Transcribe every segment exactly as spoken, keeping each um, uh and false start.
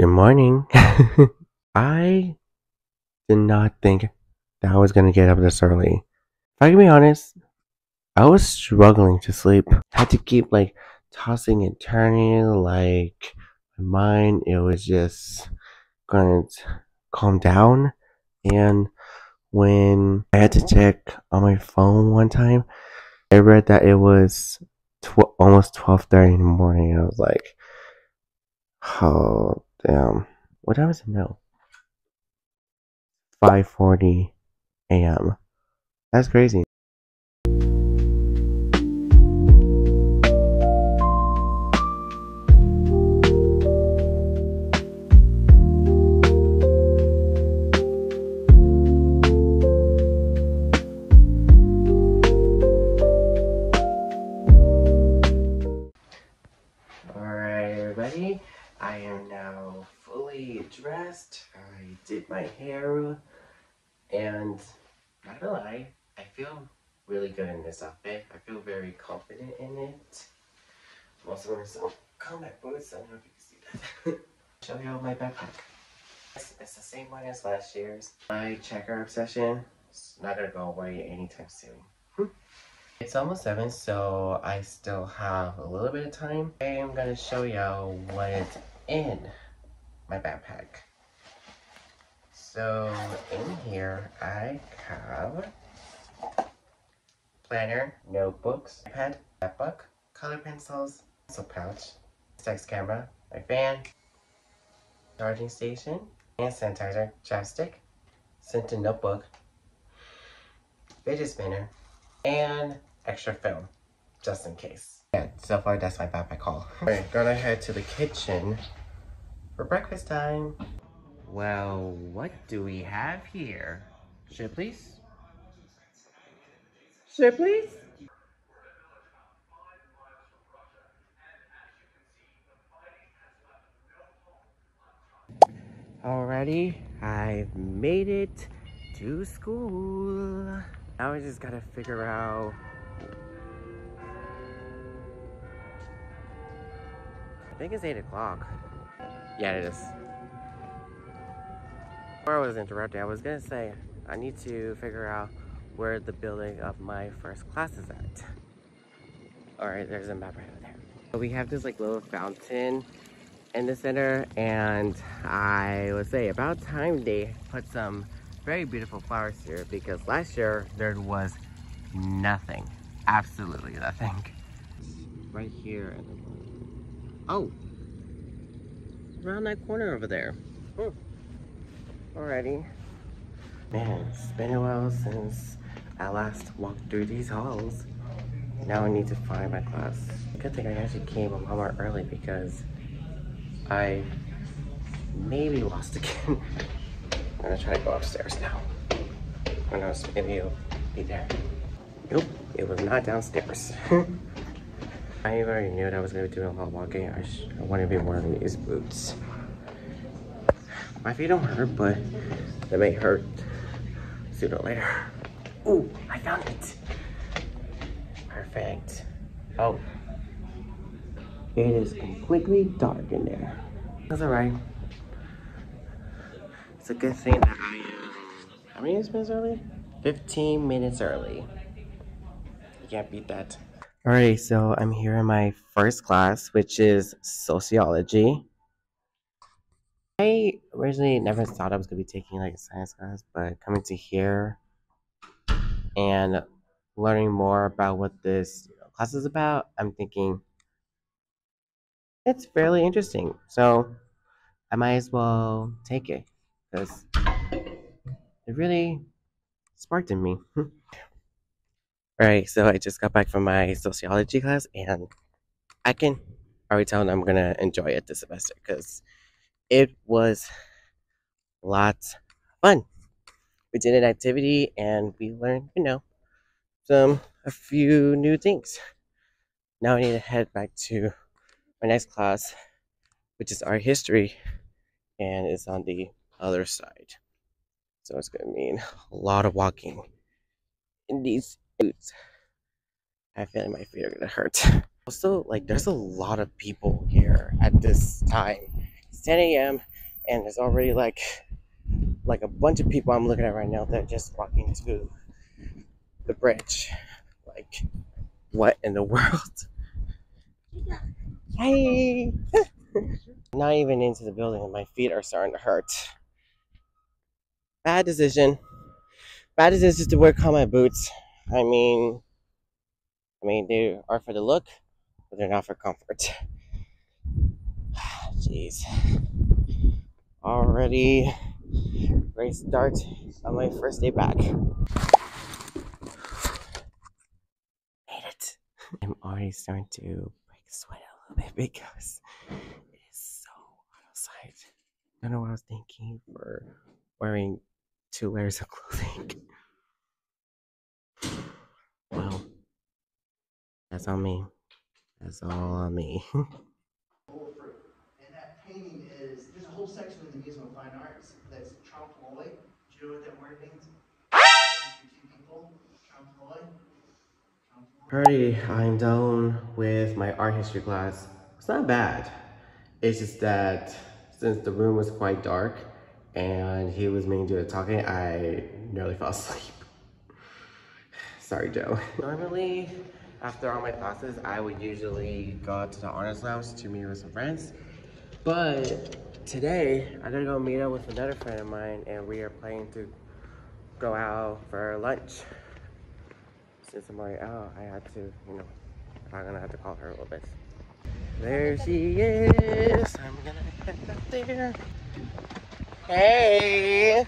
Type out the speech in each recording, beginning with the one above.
Good morning. I did not think that I was going to get up this early. If I can be honest, I was struggling to sleep. I had to keep like tossing and turning, like my mind, it was just going to calm down. And when I had to check on my phone one time, I read that it was tw almost twelve thirty in the morning. I was like, oh damn, what time is it now? five forty a m That's crazy. I am now fully dressed. I did my hair, and not gonna lie, I feel really good in this outfit. I feel very confident in it. I'm also wearing some combat boots. I don't know if you can see that. Show you all my backpack. It's, it's the same one as last year's. My checker obsession is not gonna go away anytime soon. It's almost seven, so I still have a little bit of time. I am gonna show y'all what is in my backpack. So in here I have planner, notebooks, iPad, notebook, color pencils, pencil pouch, sex camera, my fan, charging station, hand sanitizer, chapstick, scented notebook, fidget spinner, and extra film, just in case. Yeah, so far that's my backpack haul. Alright, gonna head to the kitchen for breakfast time. Well, what do we have here? Shipley's? Shipley's? Alrighty, I've made it to school. Now I just gotta figure out I think it's eight o'clock. Yeah, it is. Before I was interrupted, I was gonna say I need to figure out where the building of my first class is at. Alright, there's a map right over there. So we have this like little fountain in the center, and I would say about time they put some very beautiful flowers here, because last year there was nothing, absolutely nothing. Right here, and then, oh, around that corner over there. Oh. Alrighty, man, it's been a while since I last walked through these halls. Now I need to find my class. Good thing I actually came an hour early, because I maybe lost again. I'm gonna try to go upstairs now. Who knows, maybe you'll be there. Nope, it was not downstairs. I already knew that I was gonna be doing a lot of walking. I, I wanna be wearing these boots. My feet don't hurt, but they may hurt sooner or later. Ooh, I found it. Perfect. Oh, it is completely dark in there. That's all right. It's a good thing that I am... How many minutes early? fifteen minutes early. You can't beat that. Alright, so I'm here in my first class, which is sociology. I originally never thought I was going to be taking like a science class, but coming to here and learning more about what this class is about, I'm thinking it's fairly interesting. So I might as well take it, because it really sparked in me. Alright, so I just got back from my sociology class, and I can already tell I'm gonna enjoy it this semester, because it was lots of fun. We did an activity and we learned, you know, some a few new things. Now I need to head back to my next class, which is art history, and it's on the other side, so it's gonna mean a lot of walking in these boots. I feel like my feet are gonna hurt. Also, like, there's a lot of people here at this time. It's ten a m and there's already like like a bunch of people I'm looking at right now that just walking to the bridge. Like, what in the world? Hi. Not even into the building and my feet are starting to hurt. Bad decision. Bad decision to wear combat boots. I mean, I mean they are for the look, but they're not for comfort. Jeez. Already great start on my first day back. Made it. I'm already starting to break sweat a little bit because it is so hot outside. I don't know what I was thinking for wearing two layers of clothing. Well, that's on me. That's all on me. And that painting is, there's a whole section in the Museum of Fine Arts that's trompe l'oeil. Do you know what that word means? Trompe l'oeil. Already, I'm done with my art history class. It's not bad. It's just that since the room was quite dark and he was mainly doing the talking, I nearly fell asleep. Sorry, Joe. Normally, after all my classes, I would usually go out to the honors lounge to meet with some friends. But today, I'm gonna go meet up with another friend of mine, and we are planning to go out for lunch. Since I'm already out, I had to, you know, I'm gonna have to call her a little bit. There she is. I'm gonna head up there. Hey.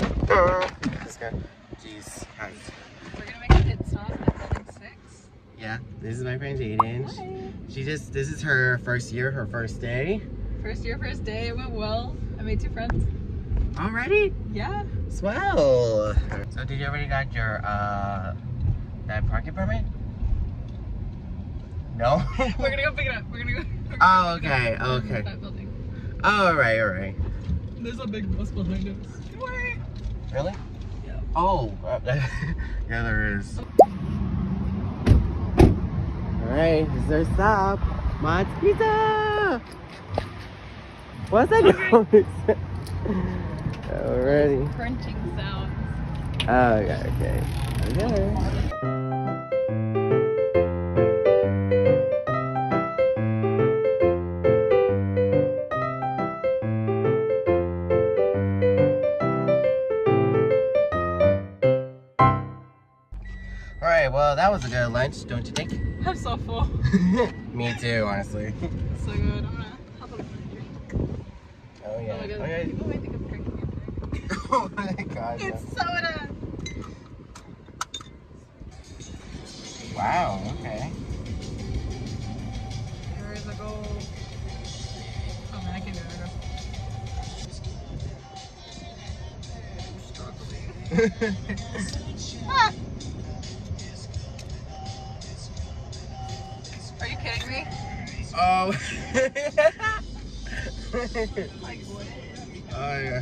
Uh, this guy. Jeez. Hi. Yeah, this is my friend Jayden. Hi. She just, this is her first year, her first day. First year, first day, it went well. I made two friends. Already? Yeah. Swell. So did you already got your, uh, that parking permit? No? We're gonna go pick it up. We're gonna go. We're gonna oh, okay, go okay. That building. Oh, all right, all right. There's a big bus behind us. Don't worry. Really? Yeah. Oh. Yeah, there is. Alright, this is our stop. Mod's Pizza! What's that noise? Alrighty. Crunching sounds. Oh, okay, okay. Okay. Alright, well, that was a good lunch, don't you think? I'm so full. Me too, honestly. So good. I'm gonna hop on a drink. Oh yeah. Oh my god. Oh, yeah. People might think I'm drinking a drink. Oh my god. It's yeah. Soda. Wow, okay. There is a goal. Oh man, I can't do it. I'm struggling. Ah! Oh. Like what? Oh yeah.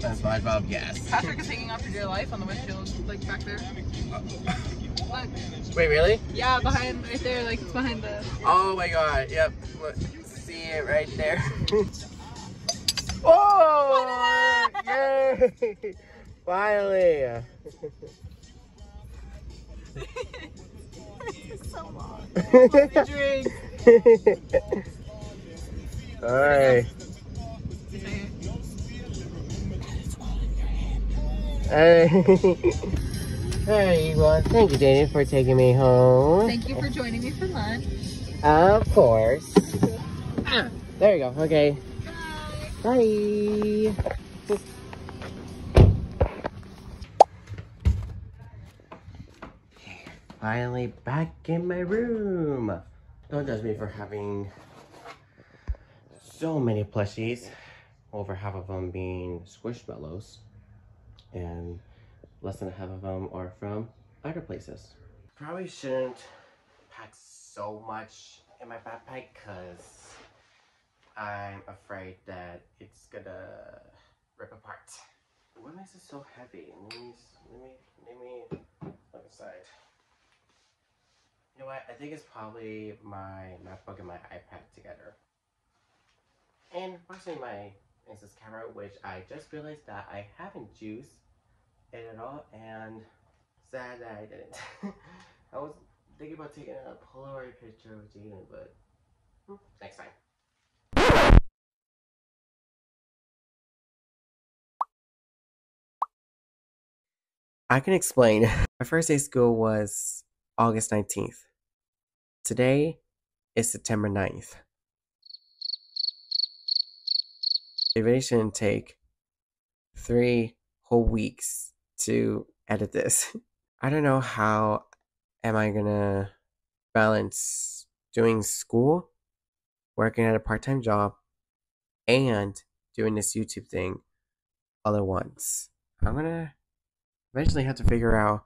That's my Bob. Yes. Patrick is hanging off to dear life on the windshield, like back there. Uh, Look. Wait, really? Yeah, behind right there, like it's behind the. Oh my God! Yep. Look, see it right there. Oh! Yay! Finally. It's so long. Drink. All right. Hey. Hey, well, thank you, Jayden, for taking me home. Thank you for joining me for lunch. Of course. Ah, there you go. Okay. Bye. Bye. Finally back in my room. Don't judge me for having so many plushies, over half of them being Squishmallows and less than half of them are from other places. Probably shouldn't pack so much in my backpack because I'm afraid that it's gonna rip apart. What makes it so heavy? Let me, let me, let me look inside. You know what, I think it's probably my MacBook and my iPad together. actually my Insta's camera, which I just realized that I haven't juiced it at all, and sad that I didn't. I was thinking about taking a Polaroid picture of Jayden, but hmm, next time. I can explain. My first day of school was August nineteenth. Today is September ninth. It really shouldn't take three whole weeks to edit this. I don't know how am I gonna balance doing school, working at a part-time job, and doing this YouTube thing all at once. I'm gonna eventually have to figure out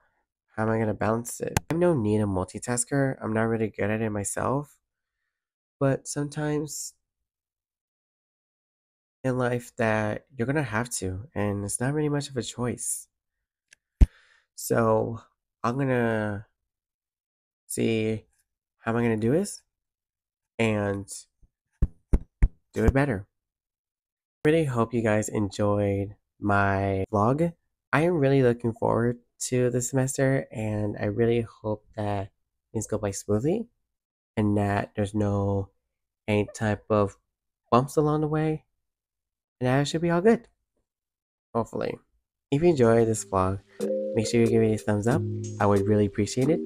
how am I gonna balance it. I'm no need a multitasker. I'm not really good at it myself, but sometimes in life that you're gonna have to, and it's not really much of a choice. So I'm gonna see how am I gonna do this and do it better. Really hope you guys enjoyed my vlog. I am really looking forward to the semester, and I really hope that things go by smoothly and that there's no any type of bumps along the way, and that should be all good, hopefully. If you enjoyed this vlog, make sure you give it a thumbs up. I would really appreciate it,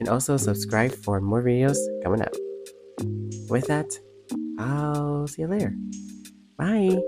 and also subscribe for more videos coming up. With that, I'll see you later. Bye.